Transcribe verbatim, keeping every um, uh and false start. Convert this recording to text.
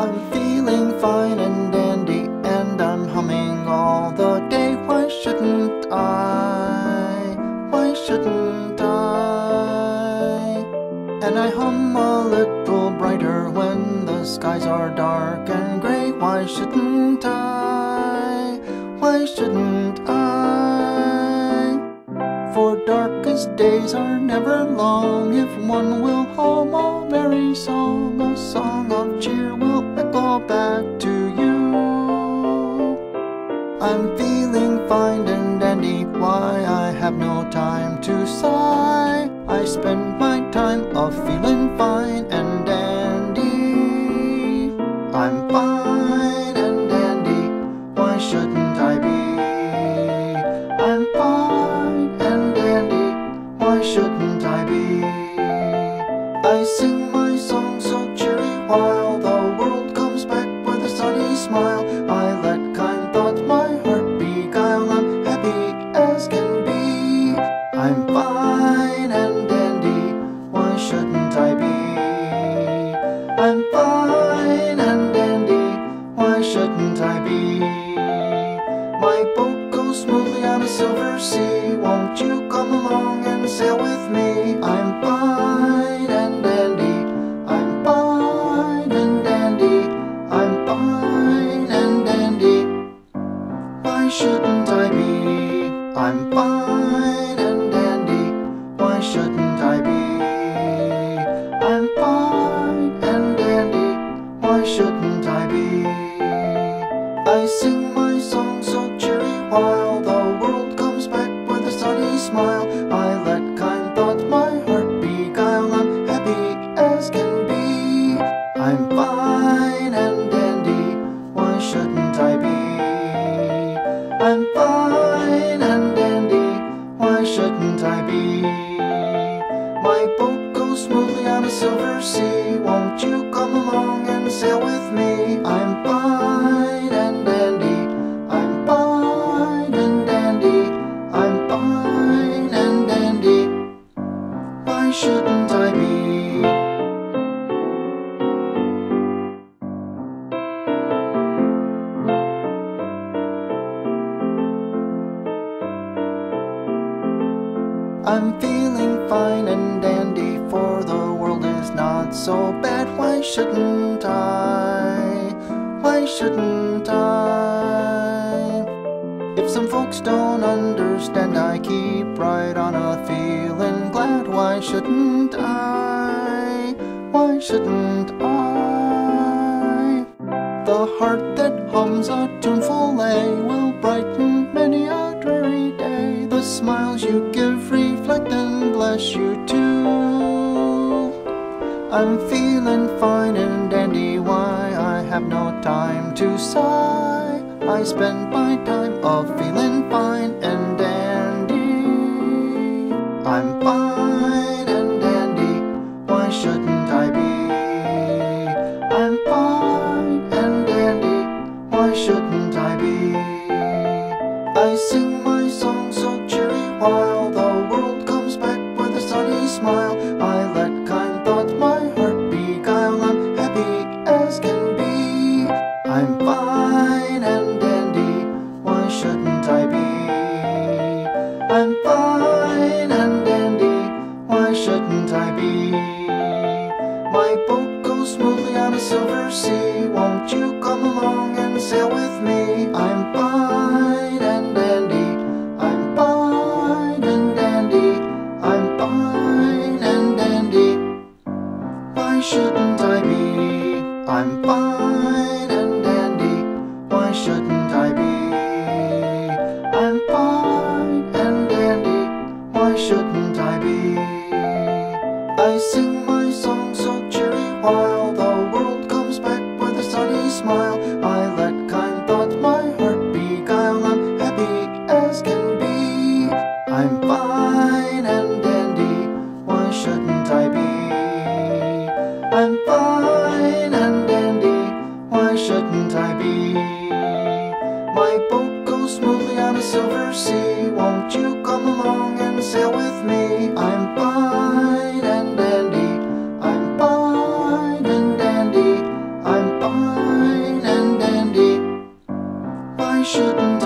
I'm feeling fine and dandy, and I'm humming all the day. Why shouldn't I? Why shouldn't I? And I hum a little brighter when the skies are dark and gray. Why shouldn't I? Why shouldn't I? For darkest days are never long if one will hum a merry song. A song of cheer will echo back to you. I'm feeling fine and dandy, why I have no time to sigh. I spend my time of feeling fine and dandy. I'm fine and dandy, why shouldn't I be? I'm fine and dandy, why shouldn't I be? I sing my song so cheery while the world comes back with a sunny smile. I let kind thoughts my heart beguile. I'm happy as can be. I'm fine and dandy, why shouldn't I be? I'm fine and dandy, why shouldn't I be? My boat goes smoothly on a silver sea. Won't you come along and sail with me? I'm fine and dandy, I'm fine and dandy, I'm fine and dandy. Why shouldn't I be? I'm fine and dandy, why shouldn't I be? I'm fine and dandy, why shouldn't I be? I sing my song so cheery while the world comes back with a sunny smile. I let kind thoughts my heart beguile. I'm happy as can be. I'm fine and dandy, why shouldn't I be? I'm fine and dandy, why shouldn't I be? My boat goes smoothly on a silver sea. Won't you come along and sail with me? I'm fine and dandy, I'm fine and dandy, I'm fine and dandy. Why shouldn't I be? I'm feeling fine and dandy, for the world is not so bad. Why shouldn't I? Why shouldn't I? If some folks don't understand, I keep right on a feeling glad. Why shouldn't I? Why shouldn't I? The heart that hums a tuneful lay will brighten many a dreary day. The smiles you give reflect and bless you too. I'm feeling fine and dandy, why I have no time to sigh. I spend my time of feeling fine and dandy. I'm fine and dandy, why shouldn't I be? I'm fine and dandy, why shouldn't I be? I sing my song so cheery while the world comes back with a sunny smile. I let kind thoughts my heart beguile. I'm happy as can be. I'm fine and dandy, why shouldn't I be? I'm fine and dandy, why shouldn't I be? My boat goes smoothly on a silver sea. Won't you come along and sail with me? I'm fine. Why shouldn't I be? I'm fine and dandy, why shouldn't I be? I'm fine and dandy, why shouldn't I be? I sing my song so cheery while the world comes back with a sunny smile. I let kind thoughts my heart beguile. I'm happy as can be. I'm fine and dandy, why shouldn't I be? I'm fine and dandy, why shouldn't I be? My boat goes smoothly on a silver sea. Won't you come along and sail with me? I'm fine and dandy, I'm fine and dandy, I'm fine. I shouldn't.